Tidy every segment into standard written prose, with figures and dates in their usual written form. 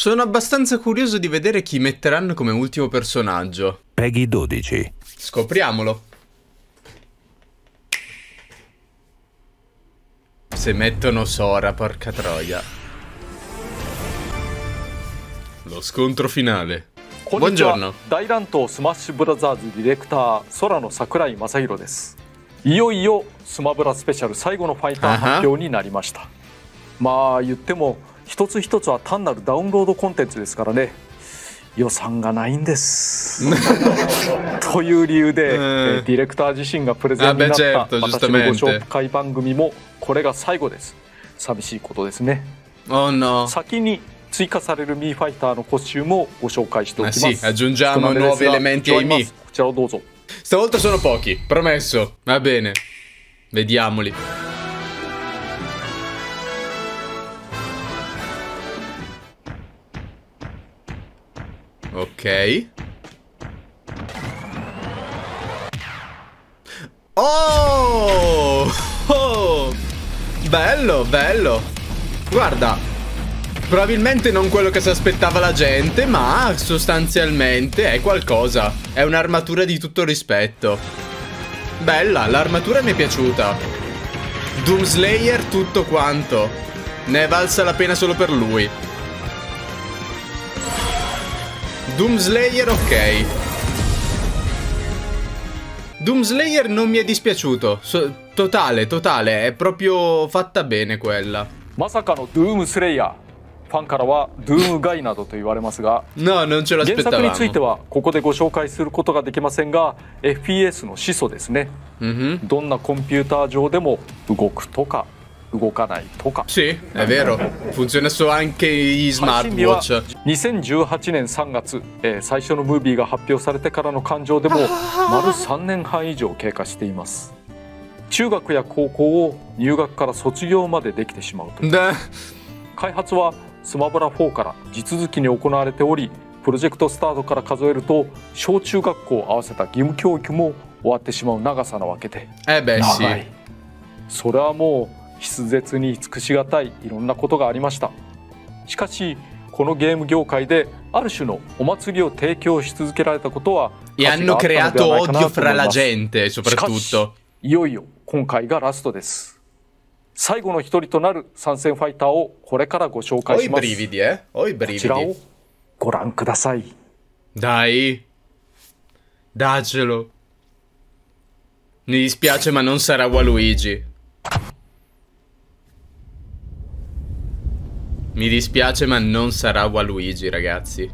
Sono abbastanza curioso di vedere chi metteranno come ultimo personaggio. Peggy 12. Scopriamolo. Se mettono Sora, porca troia. Lo scontro finale. Buongiorno. Dairantou Smash Bros. Director Sora no Sakurai Masahiro desu. Iyoiyo Smabra Special saigo no fighter hapyō ni narimashita. Ma yuttemo hitotsu hitotsu wa tannaru download kontentsu desu kara ne. Yosan ga nai desu. Toiu riyū de director jishin ga present ni natta watashi no goshoukai bangumi mo kore ga saigo desu. Sabishii koto desu ne. Oh no. Saki ni Suica sareru Mii Fighter no costume o shoukai shite okimasu. Sì, aggiungiamo nuovi elementi ai Mii. Stavolta sono pochi, promesso. Va bene. Vediamoli. Ok. Oh! Oh! Bello, bello. Guarda. Probabilmente non quello che si aspettava la gente, ma sostanzialmente è qualcosa. È un'armatura di tutto rispetto. Bella, l'armatura mi è piaciuta. Doomslayer tutto quanto. Ne è valsa la pena solo per lui. Doomslayer ok. Doomslayer non mi è dispiaciuto. Totale, totale. È proprio fatta bene quella. Masaka no Doomslayer. ファンからはドゥームガイなどと言われますが、原作についてはここでご紹介することができませんが、FPS の始祖ですね。どんなコンピューター上でも動くとか動かないとか。Sì, è vero. Funziona solo anche i smartwatch. 2018年3月、最初のムービーが発表されてからの感情でも丸3年半以上経過しています。中学や高校を入学から卒業までできてしまうと。開発はスマブラ4から地続きに行われており、プロジェクトスタートから数えると小中学校を合わせた義務教育も終わってしまう長さなわけで、長い。それはもう筆舌に尽くしがたいいろんなことがありました。しかしこのゲーム業界である種のお祭りを提供し続けられたことは価値があったのではないかなと思います。しかしいよいよ今回がラストです。最後の一人となる参戦ファイターをこれからご紹介します。こちらをご覧ください。Dai, daccelo. Mi dispiace ma non sarà Waluigi. Mi dispiace ma non sarà Waluigi, ragazzi.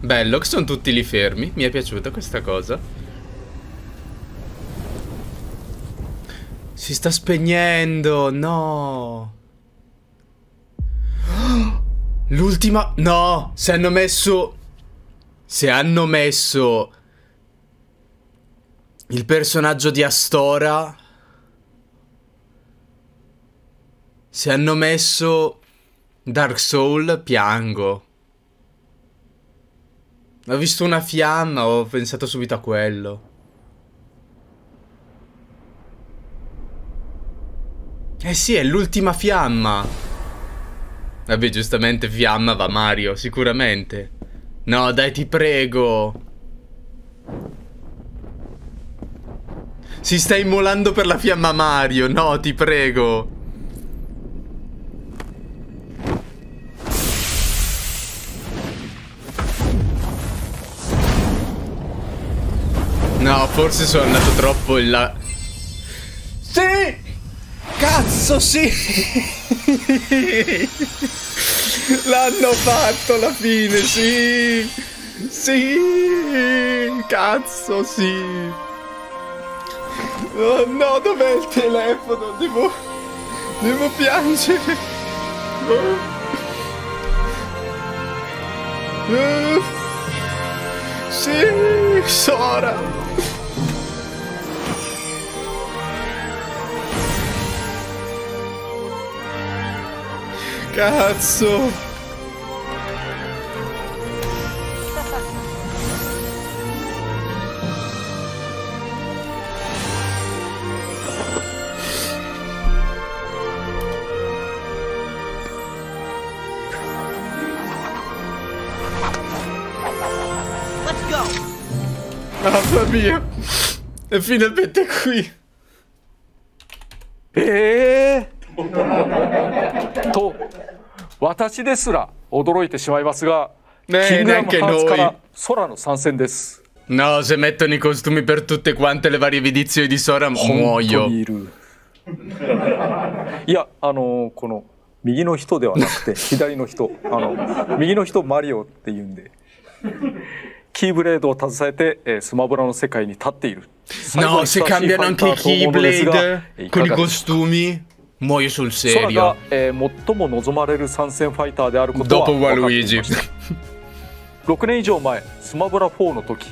Bello che sono tutti lì fermi, mi è piaciuta questa cosa. Si sta spegnendo, no. L'ultima, no, se hanno messo il personaggio di Astora, se hanno messo Dark Souls, piango. Ho visto una fiamma, ho pensato subito a quello. Eh sì, è l'ultima fiamma. Vabbè, giustamente fiamma va Mario, sicuramente. No, dai, ti prego. Si sta immolando per la fiamma Mario, no, ti prego. No, forse sono andato troppo in là. Sì! Cazzo sì! L'hanno fatto alla fine, sì! Sì! Cazzo sì! Oh no, dov'è il telefono? Devo piangere! Sì! Sora! Cazzo! Mamma mia. E finalmente qui. To watashi desu ra odoroite shimaimasu ga, Kingdom HeartsからSora no sansen desu. No, se mettono i costumi per tutte quante le varie edizioni di Sora muoio. Ia, kono migi no hito dewa nakute hidari no hito, migi no hito Marioっていうんで Keyblade o tazusaete Sumabura no sekai ni tatteiru. No, se cambiano anche i Keyblade con i costumi muoio sul serio. Dopo Waluigi. 6年以上前、スマブラ4の時、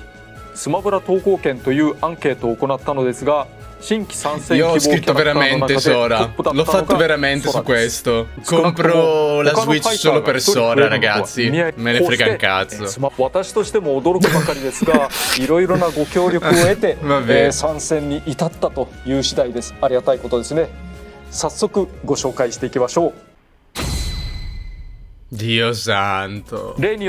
スマブラ投稿券というアンケートを行ったのですが、新規参戦希望キャラクターの中でトップだったのがソラです。少なくとも他のファイターが1人増えるのは、私としても驚くばかりですが、いろいろなご協力を得て参戦に至ったという次第です。ありがたいことですね。早速ご紹介していきましょう。Dio santo. Dai, ti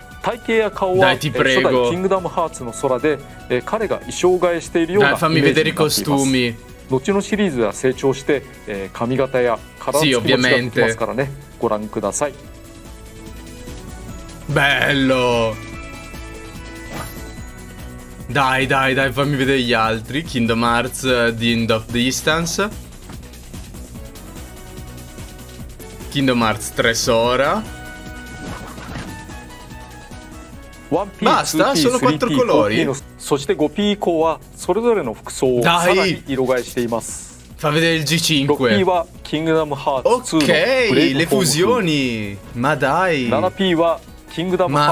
prego. Dai, fammi vedere i costumi. Sì, ovviamente. Bello. Dai, dai, dai, fammi vedere gli altri. Kingdom Hearts The End of Distance, Kingdom Hearts 3 Sora. Basta, sono 4 colori. Dai, fa vedere il G5. Ok, le fusioni. Ma dai, ma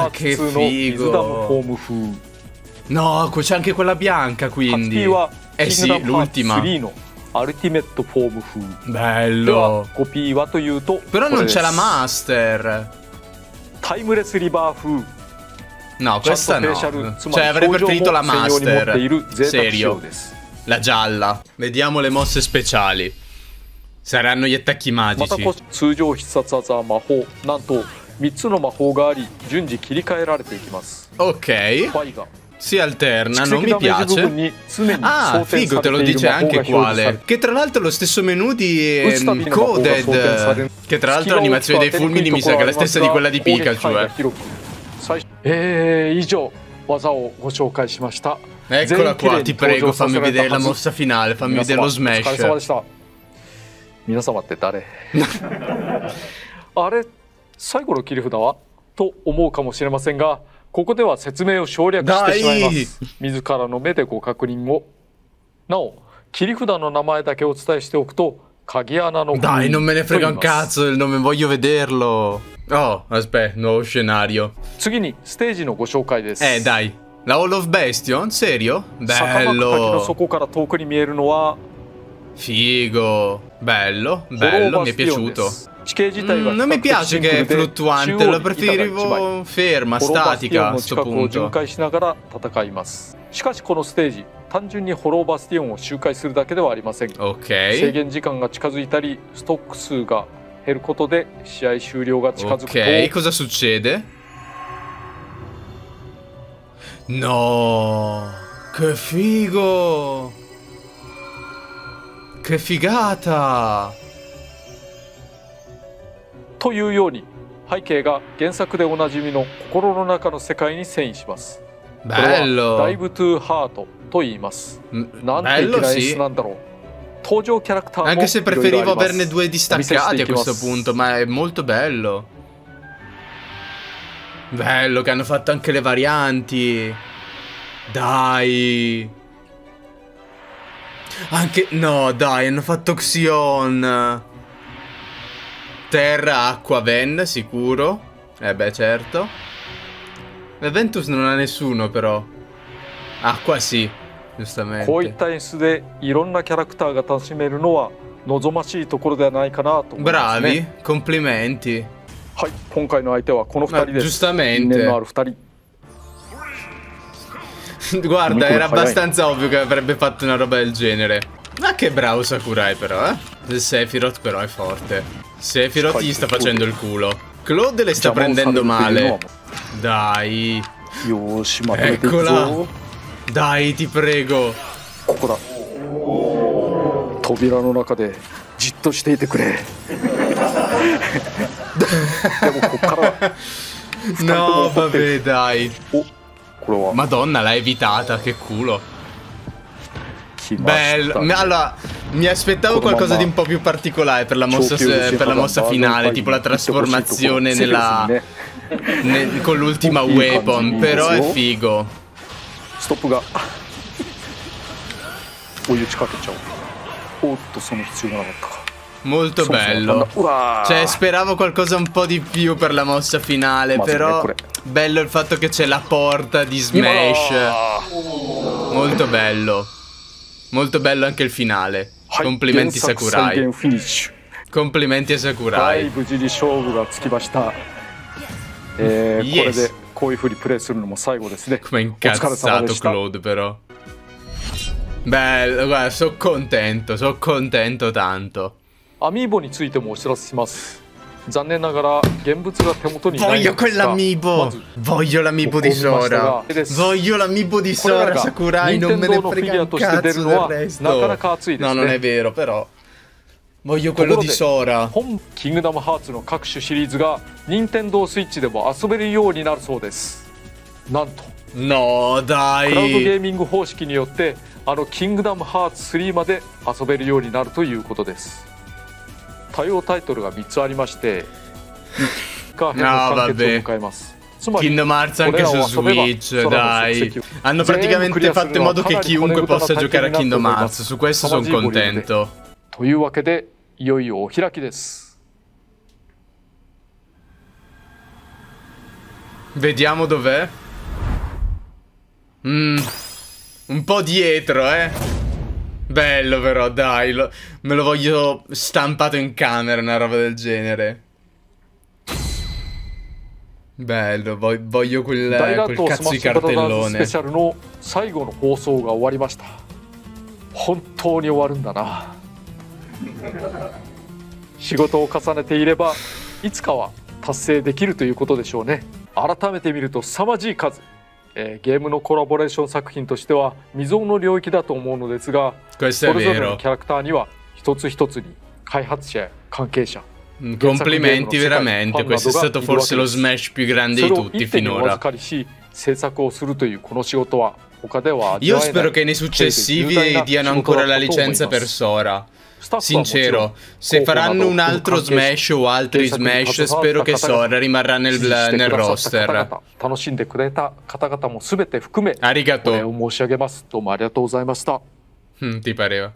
che figo. No, c'è anche quella bianca, quindi. Eh sì, l'ultima. Bello. Però non c'è la Master. Timeless River. No, questa no. Cioè, avrei preferito la Master. Serio. La gialla. Vediamo le mosse speciali. Saranno gli attacchi magici. Ok. Si alterna, non mi piace. Ah, figo, te lo dice anche quale. Che tra l'altro è lo stesso menu di Coded. Che tra l'altro l'animazione dei fulmini mi sa che è la stessa di quella di Pikachu, Eccola qua, ti prego, fammi vedere la mossa finale, fammi vedere lo smash. Dai, non me ne frega un cazzo il nome, voglio vederlo. Oh, aspetta, nuovo scenario. Dai, la Hall of Bastion? Serio? Bello. Figo. Bello, bello, mi è piaciuto. Non mi piace che è fluttuante, lo preferivo ferma, statica a questo punto. Ok. Ok, cosa succede? No, che figo! Che figata! Bello! Bello, sì. Anche se preferivo averne 2 distaccati a questo punto, ma è molto bello. Bello che hanno fatto anche le varianti. Dai. Anche... no, dai, hanno fatto Xion. Terra, acqua, Ven, sicuro. Eh beh, certo. La Ventus non ha nessuno, però. Acqua sì. Bravi, complimenti. Ma giustamente. Guarda, era abbastanza ovvio che avrebbe fatto una roba del genere. Ma che bravo Sakurai però, eh? Il Sephiroth però è forte. Sephiroth gli sta facendo il culo. Cloud le sta prendendo male. Dai. Eccola. Dai, ti prego. No, vabbè, dai. Madonna, l'ha evitata, che culo. Bello, allora mi aspettavo qualcosa di un po' più particolare per la mossa finale, tipo la trasformazione nella, con l'ultima weapon, però è figo. Molto bello. Cioè, speravo qualcosa un po' di più per la mossa finale, però bello il fatto che c'è la porta di Smash. Molto bello. Molto bello anche il finale. Complimenti Sakurai. Complimenti a Sakurai. Yes. Come è incazzato Cloud però. Bello, guarda, sono contento tanto. Voglio quell'amiibo! Voglio l'amiibo di Sora! Voglio l'amiibo di Sora, Sakurai! Non me ne frega un cazzo del resto! No, non è vero, però... Voglio quello di Sora! Kingdom Hearts no kakushu series ga Nintendo Switch demo asoberu you ni naru sou desu. Nanto. No, dai! Cloud gaming hoshiki ni yotte ano Kingdom Hearts 3 made asoberu you ni naru to iu koto desu. No, vabbè. Kingdom Hearts anche su Switch, dai. Hanno praticamente fatto in modo che chiunque possa giocare a Kingdom Hearts. Su questo sono contento. Vediamo dov'è. Un po' dietro, eh. Bello però, dai, me lo voglio stampato in camera, una roba del genere. Bello, voglio quel cazzo di cartellone. Questo è vero. Complimenti veramente, questo è stato forse lo Smash più grande di tutti finora. Io spero che nei successivi diano ancora la licenza per Sora. Sincero, se faranno un altro Smash o altri Smash, spero che Sora rimarrà nel roster. Arigato. Ti pareva.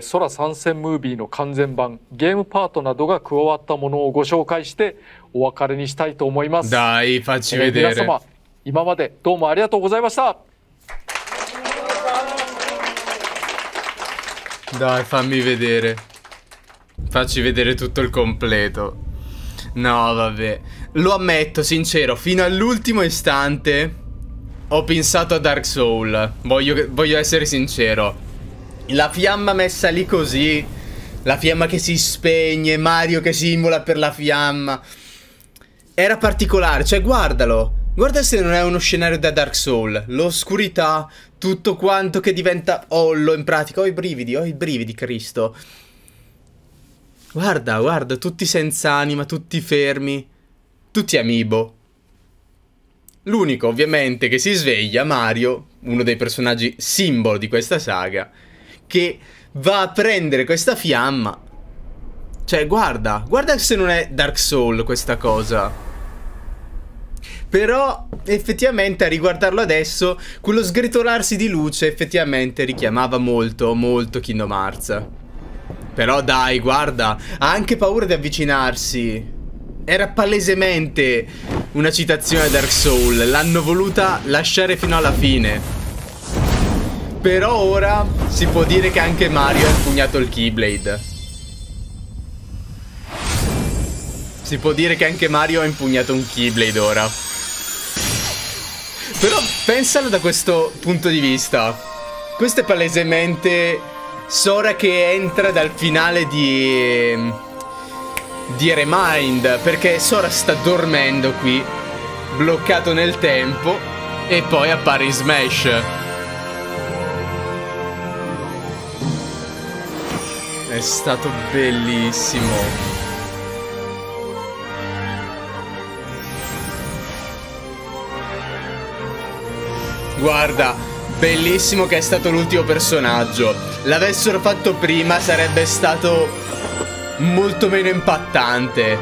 Sora Sansen Movie no kanzen ban, game part nado ga kuwawatta mono o go shoukai shite owakare ni shitai to omoimasu. Dai, facci vedere. Minasama, imamade doumo arigatou gozaimashita. Dai, fammi vedere. Facci vedere tutto il completo. No, vabbè. Lo ammetto, sincero, fino all'ultimo istante ho pensato a Dark Souls. Voglio essere sincero. La fiamma messa lì così, la fiamma che si spegne, Mario che si immola per la fiamma, era particolare, cioè guardalo. Guarda se non è uno scenario da Dark Souls. L'oscurità, tutto quanto che diventa ollo in pratica. Ho i brividi, Cristo. Guarda, guarda, tutti senza anima, tutti fermi, tutti amiibo. L'unico ovviamente che si sveglia, Mario, uno dei personaggi simbolo di questa saga, che va a prendere questa fiamma. Cioè guarda, guarda se non è Dark Souls questa cosa. Però effettivamente a riguardarlo adesso, quello sgretolarsi di luce effettivamente richiamava molto, molto Kingdom Hearts. Però dai, guarda, ha anche paura di avvicinarsi. Era palesemente una citazione a Dark Souls. L'hanno voluta lasciare fino alla fine. Però ora si può dire che anche Mario ha impugnato il Keyblade. Si può dire che anche Mario ha impugnato un Keyblade ora. Però pensalo da questo punto di vista. Questo è palesemente Sora che entra dal finale di Remind, perché Sora sta dormendo qui, bloccato nel tempo. E poi appare in Smash. È stato bellissimo. Guarda, bellissimo che è stato l'ultimo personaggio. L'avessero fatto prima sarebbe stato molto meno impattante.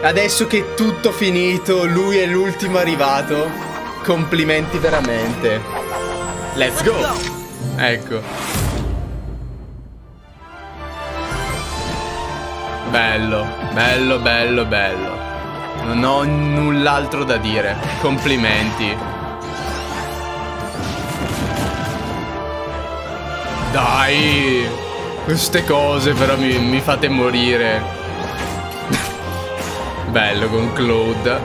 Adesso che è tutto finito, lui è l'ultimo arrivato. Complimenti veramente. Let's go! Ecco. Bello, bello, bello, bello. Non ho null'altro da dire. Complimenti. Dai, queste cose però mi fate morire. Bello con Cloud.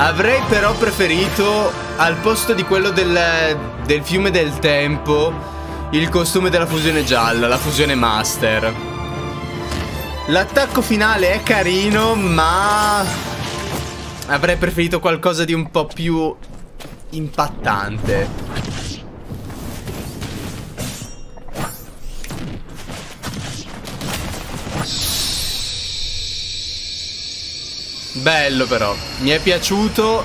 Avrei però preferito, al posto di quello del fiume del tempo, il costume della fusione gialla, la fusione master. L'attacco finale è carino, ma avrei preferito qualcosa di un po' più impattante. Bello però, mi è piaciuto,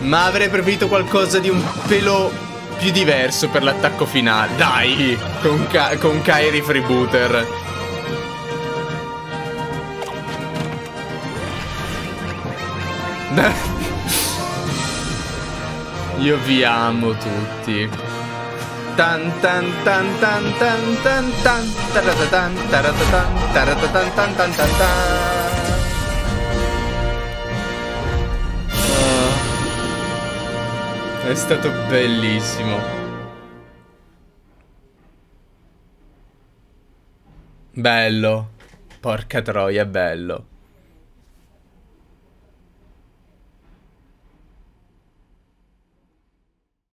ma avrei preferito qualcosa di un pelo più diverso per l'attacco finale. Dai, con Kairi Freebooter. Io vi amo tutti. Tan tan tan tan tan tan tan taratatan taratatan taratatan tan tan tan tan. È stato bellissimo. Bello. Porca troia, bello.